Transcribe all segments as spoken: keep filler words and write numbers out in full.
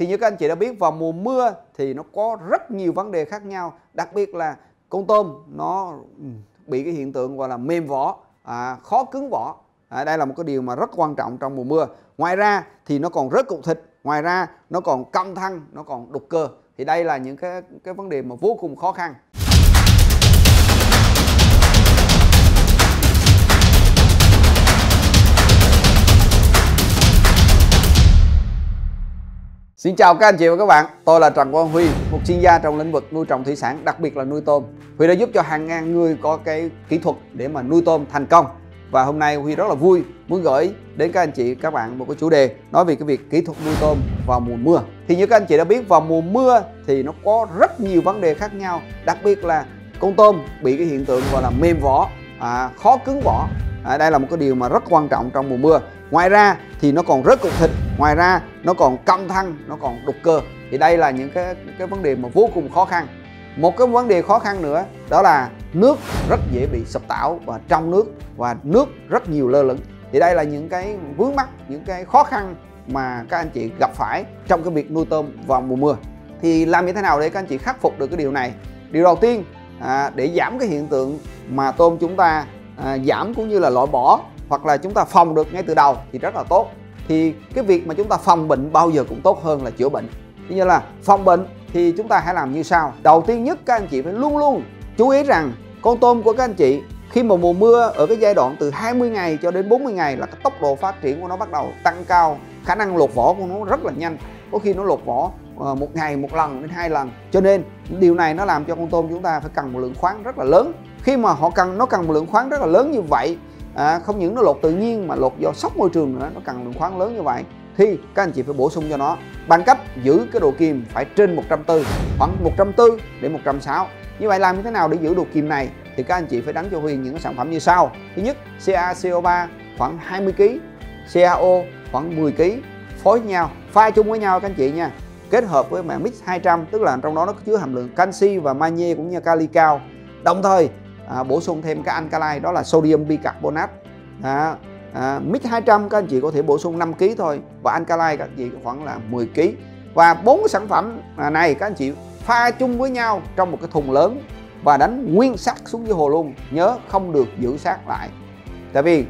Thì như các anh chị đã biết, vào mùa mưa thì nó có rất nhiều vấn đề khác nhau, đặc biệt là con tôm nó bị cái hiện tượng gọi là mềm vỏ, à, khó cứng vỏ. À, đây là một cái điều mà rất quan trọng trong mùa mưa. Ngoài ra thì nó còn rớt cục thịt, ngoài ra nó còn căng thẳng, nó còn đục cơ. Thì đây là những cái cái vấn đề mà vô cùng khó khăn. Xin chào các anh chị và các bạn, tôi là Trần Quang Huy, một chuyên gia trong lĩnh vực nuôi trồng thủy sản, đặc biệt là nuôi tôm. Huy đã giúp cho hàng ngàn người có cái kỹ thuật để mà nuôi tôm thành công. Và hôm nay Huy rất là vui muốn gửi đến các anh chị các bạn một cái chủ đề nói về cái việc kỹ thuật nuôi tôm vào mùa mưa. Thì như các anh chị đã biết, vào mùa mưa thì nó có rất nhiều vấn đề khác nhau, đặc biệt là con tôm bị cái hiện tượng gọi là mềm vỏ, à, khó cứng vỏ. À, đây là một cái điều mà rất quan trọng trong mùa mưa. Ngoài ra thì nó còn rớt cục thịt, ngoài ra nó còn căng thẳng, nó còn đục cơ. Thì đây là những cái cái vấn đề mà vô cùng khó khăn. Một cái vấn đề khó khăn nữa đó là nước rất dễ bị sập tảo và trong nước, và nước rất nhiều lơ lửng. Thì đây là những cái vướng mắc, những cái khó khăn mà các anh chị gặp phải trong cái việc nuôi tôm vào mùa mưa. Thì làm như thế nào để các anh chị khắc phục được cái điều này? Điều đầu tiên, à, để giảm cái hiện tượng mà tôm chúng ta à, giảm cũng như là loại bỏ, hoặc là chúng ta phòng được ngay từ đầu thì rất là tốt. Thì cái việc mà chúng ta phòng bệnh bao giờ cũng tốt hơn là chữa bệnh. Như là phòng bệnh thì chúng ta hãy làm như sau. Đầu tiên nhất, các anh chị phải luôn luôn chú ý rằng con tôm của các anh chị khi mà mùa mưa ở cái giai đoạn từ hai mươi ngày cho đến bốn mươi ngày là cái tốc độ phát triển của nó bắt đầu tăng cao, khả năng lột vỏ của nó rất là nhanh, có khi nó lột vỏ một ngày một lần đến hai lần. Cho nên điều này nó làm cho con tôm chúng ta phải cần một lượng khoáng rất là lớn. Khi mà họ cần nó cần một lượng khoáng rất là lớn như vậy, à, không những nó lột tự nhiên mà lột do sốc môi trường nữa, nó cần lượng khoáng lớn như vậy, thì các anh chị phải bổ sung cho nó bằng cách giữ cái độ kiềm phải trên một trăm bốn mươi, khoảng một trăm bốn mươi đến một trăm sáu mươi. Như vậy làm như thế nào để giữ độ kiềm này thì các anh chị phải đánh cho Huy những cái sản phẩm như sau. Thứ nhất, C A C O ba khoảng hai mươi ki lô gam, C A O khoảng mười ki lô gam, phối nhau, pha chung với nhau các anh chị nha. Kết hợp với màng mix hai trăm, tức là trong đó nó chứa hàm lượng canxi và magie cũng như kali cao. Đồng thời à, bổ sung thêm cái ankalai đó là sodium bicarbonate. À, à, mix hai trăm các anh chị có thể bổ sung năm ki lô gam thôi, và ankalai các anh chị khoảng là mười ki lô gam. Và bốn sản phẩm này các anh chị pha chung với nhau trong một cái thùng lớn và đánh nguyên sắt xuống dưới hồ luôn. Nhớ không được giữ sắt lại, tại vì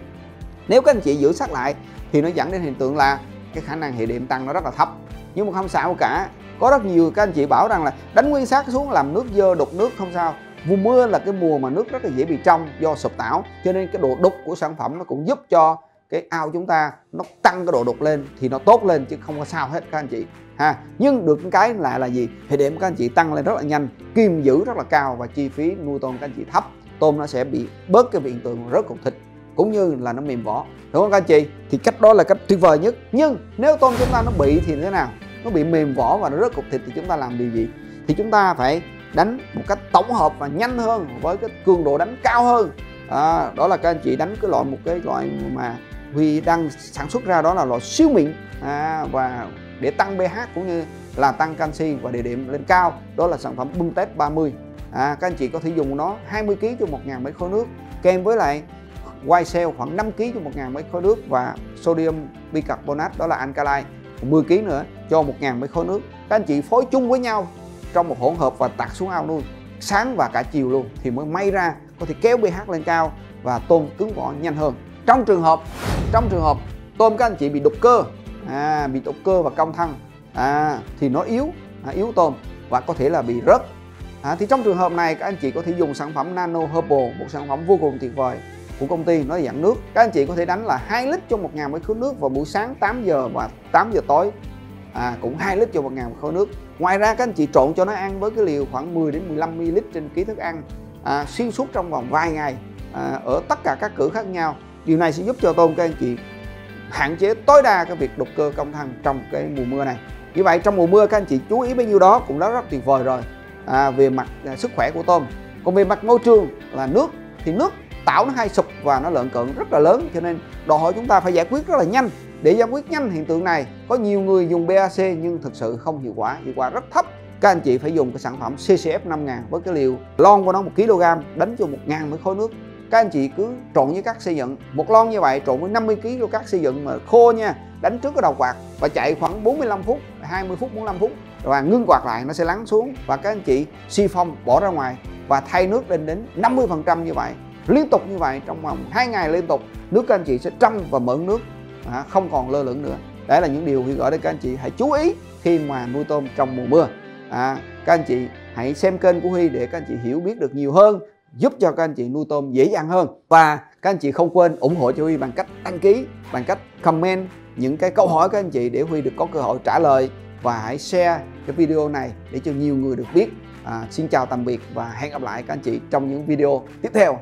nếu các anh chị giữ sắt lại thì nó dẫn đến hiện tượng là cái khả năng hệ đệm tăng nó rất là thấp. Nhưng mà không sao cả, có rất nhiều các anh chị bảo rằng là đánh nguyên sắt xuống làm nước dơ đục nước, không sao. Mùa mưa là cái mùa mà nước rất là dễ bị trong do sụp tảo, cho nên cái độ đục của sản phẩm nó cũng giúp cho cái ao chúng ta nó tăng cái độ đục lên thì nó tốt lên, chứ không có sao hết các anh chị ha. Nhưng được cái lại là gì? Thì điểm các anh chị tăng lên rất là nhanh, kiềm giữ rất là cao, và chi phí nuôi tôm các anh chị thấp. Tôm nó sẽ bị bớt cái hiện tượng rớt cục thịt cũng như là nó mềm vỏ, đúng không các anh chị? Thì cách đó là cách tuyệt vời nhất. Nhưng nếu tôm chúng ta nó bị thì thế nào? Nó bị mềm vỏ và nó rớt cục thịt thì chúng ta làm điều gì? Thì chúng ta phải đánh một cách tổng hợp và nhanh hơn, với cái cường độ đánh cao hơn. À, đó là các anh chị đánh cái loại một cái loại mà Huy đang sản xuất ra, đó là loại siêu mịn, à, và để tăng pH cũng như là tăng canxi và địa điểm lên cao, đó là sản phẩm bung tex ba mươi. À, các anh chị có thể dùng nó hai mươi ki lô gam cho một nghìn mấy khối nước, kèm với lại white cell khoảng năm ki lô gam cho một nghìn mấy khối nước, và sodium bicarbonate đó là alkali mười ki lô gam nữa cho một nghìn mấy khối nước. Các anh chị phối chung với nhau trong một hỗn hợp và tạt xuống ao nuôi sáng và cả chiều luôn, thì mới may ra có thể kéo pH lên cao và tôm cứng vỏ nhanh hơn. Trong trường hợp trong trường hợp tôm các anh chị bị đục cơ, à, bị đục cơ và cong thăng, à, thì nó yếu, à, yếu tôm và có thể là bị rớt. À, thì trong trường hợp này các anh chị có thể dùng sản phẩm Nano Herbal, một sản phẩm vô cùng tuyệt vời của công ty, nó dạng nước. Các anh chị có thể đánh là hai lít cho một nghìn mấy khối nước vào buổi sáng tám giờ và tám giờ tối, à, cũng hai lít cho một nghìn khối nước. Ngoài ra các anh chị trộn cho nó ăn với cái liều khoảng mười đến mười lăm mi li lít trên ký thức ăn, à, xuyên suốt trong vòng vài ngày, à, ở tất cả các cử khác nhau. Điều này sẽ giúp cho tôm các anh chị hạn chế tối đa cái việc đục cơ cong thăng trong cái mùa mưa này. Như vậy trong mùa mưa các anh chị chú ý bấy nhiêu đó cũng đã rất tuyệt vời rồi, à, về mặt à, sức khỏe của tôm. Còn về mặt môi trường là nước, thì nước tảo nó hay sụp và nó lợn cợn rất là lớn, cho nên đòi hỏi chúng ta phải giải quyết rất là nhanh. Để giải quyết nhanh hiện tượng này, có nhiều người dùng B A C nhưng thực sự không hiệu quả, hiệu quả rất thấp. Các anh chị phải dùng cái sản phẩm C C F năm nghìn với cái liều lon của nó một ki lô gam đánh cho một nghìn mấy khối nước, các anh chị cứ trộn với cát xây dựng. Một lon như vậy trộn với năm mươi ki lô gam của cát xây dựng mà khô nha, đánh trước cái đầu quạt và chạy khoảng bốn mươi lăm phút, hai mươi phút, bốn mươi lăm phút và ngưng quạt lại, nó sẽ lắng xuống và các anh chị xi phong bỏ ra ngoài và thay nước lên đến năm mươi phần trăm như vậy, liên tục như vậy trong vòng hai ngày liên tục, nước các anh chị sẽ trong và mượn nước, không còn lơ lửng nữa. Đấy là những điều Huy gửi đến các anh chị hãy chú ý khi mà nuôi tôm trong mùa mưa. À, các anh chị hãy xem kênh của Huy để các anh chị hiểu biết được nhiều hơn, giúp cho các anh chị nuôi tôm dễ dàng hơn. Và các anh chị không quên ủng hộ cho Huy bằng cách đăng ký, bằng cách comment những cái câu hỏi các anh chị để Huy được có cơ hội trả lời, và hãy share cái video này để cho nhiều người được biết. À, xin chào tạm biệt và hẹn gặp lại các anh chị trong những video tiếp theo.